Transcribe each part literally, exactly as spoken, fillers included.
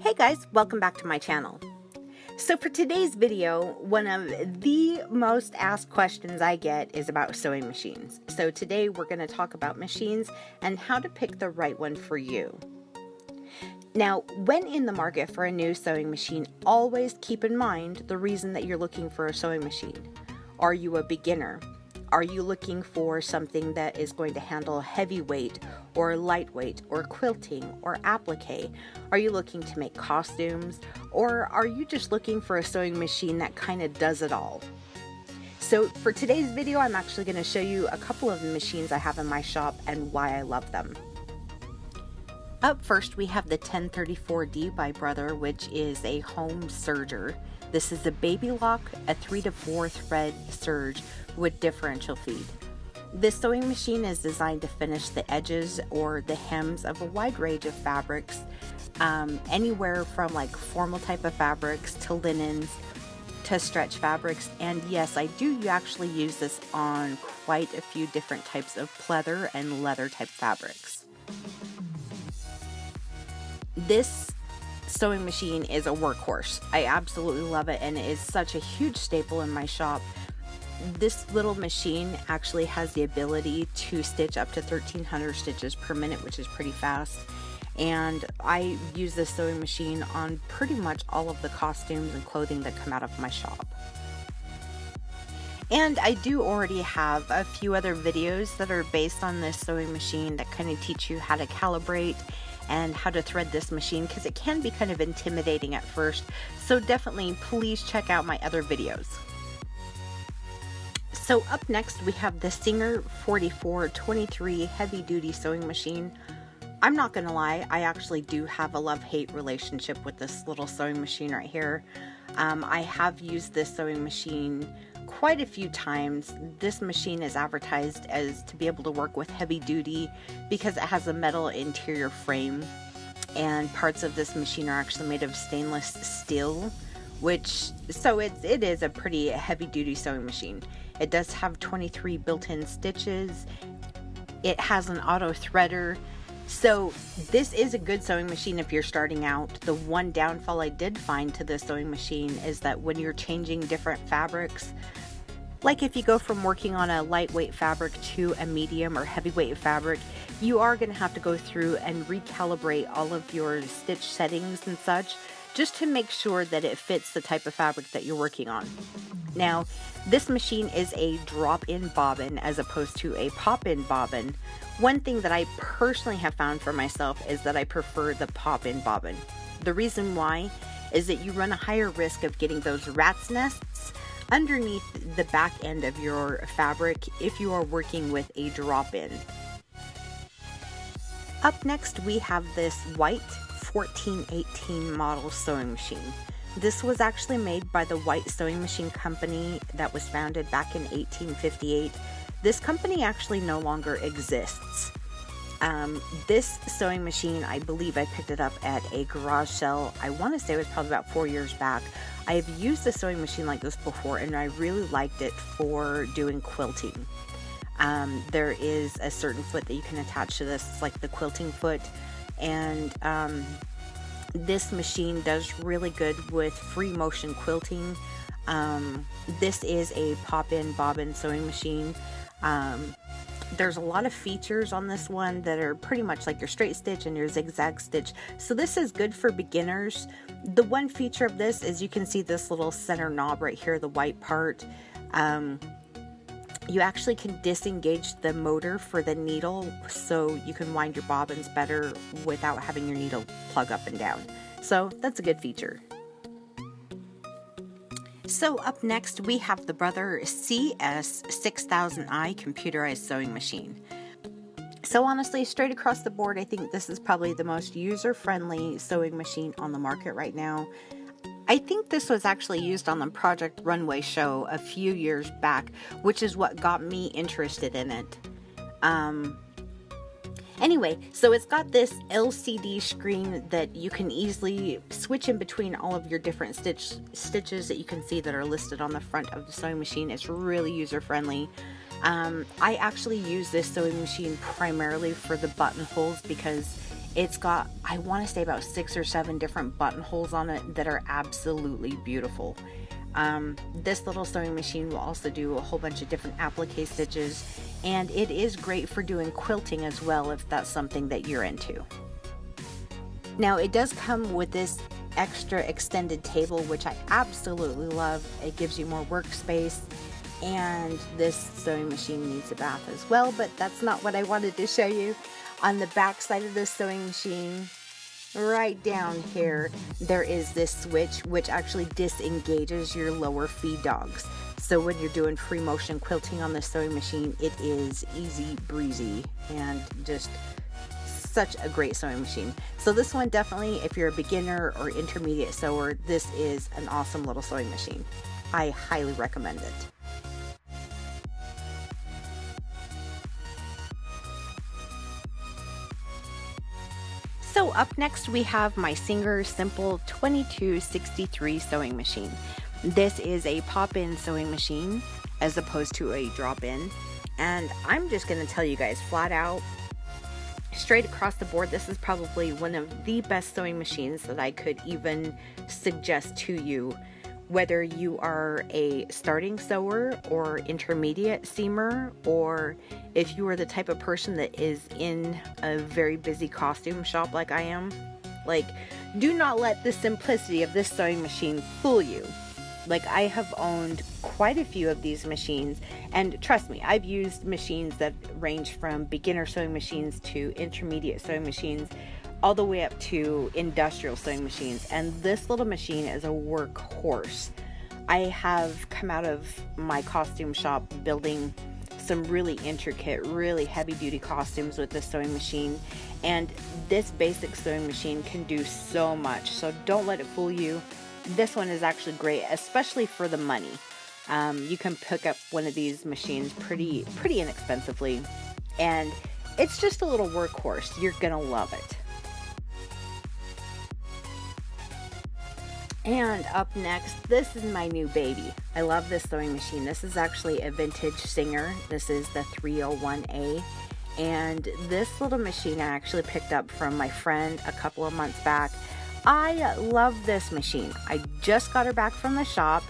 Hey guys, welcome back to my channel. So for today's video, one of the most asked questions I get is about sewing machines. So today we're going to talk about machines and how to pick the right one for you. Now, when in the market for a new sewing machine, always keep in mind the reason that you're looking for a sewing machine. Are you a beginner? Are you looking for something that is going to handle heavyweight or lightweight or quilting or applique? Are you looking to make costumes? Or are you just looking for a sewing machine that kind of does it all? So for today's video, I'm actually going to show you a couple of the machines I have in my shop and why I love them. Up first, we have the ten thirty-four D by Brother, which is a home serger. This is a Baby Lock, a three to four thread serge with differential feed. This sewing machine is designed to finish the edges or the hems of a wide range of fabrics, um, anywhere from like formal type of fabrics to linens to stretch fabrics. And yes, I do you actually use this on quite a few different types of pleather and leather type fabrics. This sewing machine is a workhorse. I absolutely love it, and it is such a huge staple in my shop. This little machine actually has the ability to stitch up to thirteen hundred stitches per minute, which is pretty fast. And I use this sewing machine on pretty much all of the costumes and clothing that come out of my shop. And I do already have a few other videos that are based on this sewing machine that kind of teach you how to calibrate and how to thread this machine, because it can be kind of intimidating at first. So definitely please check out my other videos. So up next, we have the Singer forty-four twenty-three heavy duty sewing machine. I'm not gonna lie, I actually do have a love-hate relationship with this little sewing machine right here. Um, I have used this sewing machine quite a few times. This machine is advertised as to be able to work with heavy duty because it has a metal interior frame, and parts of this machine are actually made of stainless steel, which so it's it is a pretty heavy duty sewing machine. It does have twenty-three built-in stitches. It has an auto threader. So this is a good sewing machine if you're starting out. The one downfall I did find to this sewing machine is that when you're changing different fabrics, like if you go from working on a lightweight fabric to a medium or heavyweight fabric, you are going to have to go through and recalibrate all of your stitch settings and such, just to make sure that it fits the type of fabric that you're working on. Now, this machine is a drop-in bobbin as opposed to a pop-in bobbin. One thing that I personally have found for myself is that I prefer the pop-in bobbin. The reason why is that you run a higher risk of getting those rat's nests underneath the back end of your fabric if you are working with a drop-in. Up next, we have this White fourteen eighteen model sewing machine. This was actually made by the White Sewing Machine Company that was founded back in eighteen fifty-eight. This company actually no longer exists. Um, this sewing machine, I believe I picked it up at a garage sale. I want to say it was probably about four years back. I have used a sewing machine like this before, and I really liked it for doing quilting. Um, there is a certain foot that you can attach to this. It's like the quilting foot, and um, this machine does really good with free motion quilting. Um, this is a pop-in bobbin sewing machine. Um, there's a lot of features on this one that are pretty much like your straight stitch and your zigzag stitch. So this is good for beginners. The one feature of this is you can see this little center knob right here, the white part. Um, you actually can disengage the motor for the needle so you can wind your bobbins better without having your needle plug up and down. So that's a good feature. So up next, we have the Brother C S six thousand i computerized sewing machine. So honestly, straight across the board, I think this is probably the most user-friendly sewing machine on the market right now. I think this was actually used on the Project Runway show a few years back, which is what got me interested in it. Um, anyway, so it's got this L C D screen that you can easily switch in between all of your different stitch, stitches that you can see that are listed on the front of the sewing machine. It's really user-friendly. Um, I actually use this sewing machine primarily for the buttonholes because It's got, I want to say, about six or seven different buttonholes on it that are absolutely beautiful. Um, this little sewing machine will also do a whole bunch of different applique stitches, and it is great for doing quilting as well if that's something that you're into. Now, it does come with this extra extended table, which I absolutely love. It gives you more workspace, and this sewing machine needs a bath as well, but that's not what I wanted to show you. On the back side of this sewing machine, right down here, there is this switch which actually disengages your lower feed dogs. So when you're doing free motion quilting on the sewing machine, it is easy breezy and just such a great sewing machine. So this one, definitely, if you're a beginner or intermediate sewer, this is an awesome little sewing machine. I highly recommend it. So up next, we have my Singer Simple twenty-two sixty-three sewing machine. This is a pop-in sewing machine as opposed to a drop-in. And I'm just gonna tell you guys flat out, straight across the board, this is probably one of the best sewing machines that I could even suggest to you. Whether you are a starting sewer or intermediate seamer, or if you are the type of person that is in a very busy costume shop like I am, like, do not let the simplicity of this sewing machine fool you. Like, I have owned quite a few of these machines, and trust me, I've used machines that range from beginner sewing machines to intermediate sewing machines, all the way up to industrial sewing machines, and this little machine is a workhorse. I have come out of my costume shop building some really intricate, really heavy duty costumes with this sewing machine, and this basic sewing machine can do so much, so don't let it fool you. This one is actually great, especially for the money. Um, you can pick up one of these machines pretty, pretty inexpensively, and it's just a little workhorse. You're gonna love it. And up next, this is my new baby. I love this sewing machine. This is actually a vintage Singer. This is the three oh one A. And this little machine I actually picked up from my friend a couple of months back. I love this machine. I just got her back from the shop.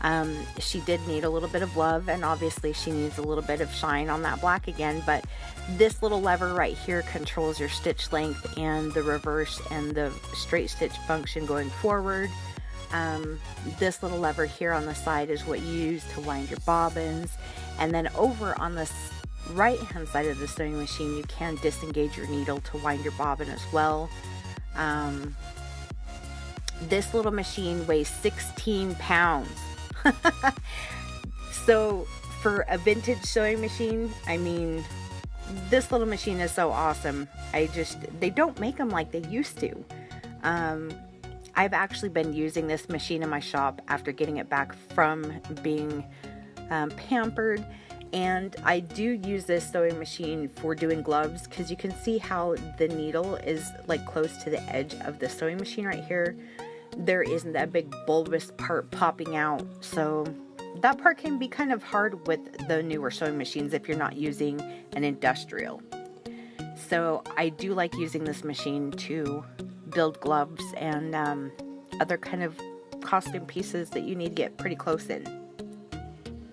Um, she did need a little bit of love, and obviously she needs a little bit of shine on that black again, but this little lever right here controls your stitch length and the reverse and the straight stitch function going forward. Um, this little lever here on the side is what you use to wind your bobbins, and then over on the right hand side of the sewing machine you can disengage your needle to wind your bobbin as well. Um, this little machine weighs sixteen pounds. So for a vintage sewing machine, I mean, this little machine is so awesome. I just, they don't make them like they used to. Um, I've actually been using this machine in my shop after getting it back from being um, pampered, and I do use this sewing machine for doing gloves, because you can see how the needle is like close to the edge of the sewing machine right here. There isn't that big bulbous part popping out, so that part can be kind of hard with the newer sewing machines if you're not using an industrial. So I do like using this machine to build gloves and um, other kind of costume pieces that you need to get pretty close in.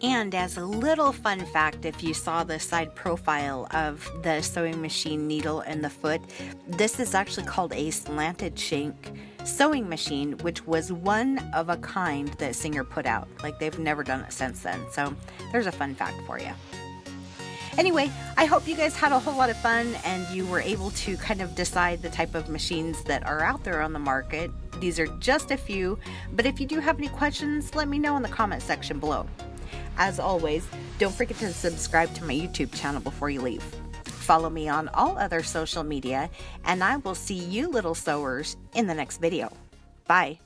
And as a little fun fact, if you saw the side profile of the sewing machine needle and the foot, this is actually called a slanted shank sewing machine, which was one of a kind that Singer put out. Like, they've never done it since then, so there's a fun fact for you. Anyway, I hope you guys had a whole lot of fun and you were able to kind of decide the type of machines that are out there on the market. These are just a few, but if you do have any questions, let me know in the comment section below. As always, don't forget to subscribe to my YouTube channel before you leave. Follow me on all other social media, and I will see you little sewers in the next video. Bye.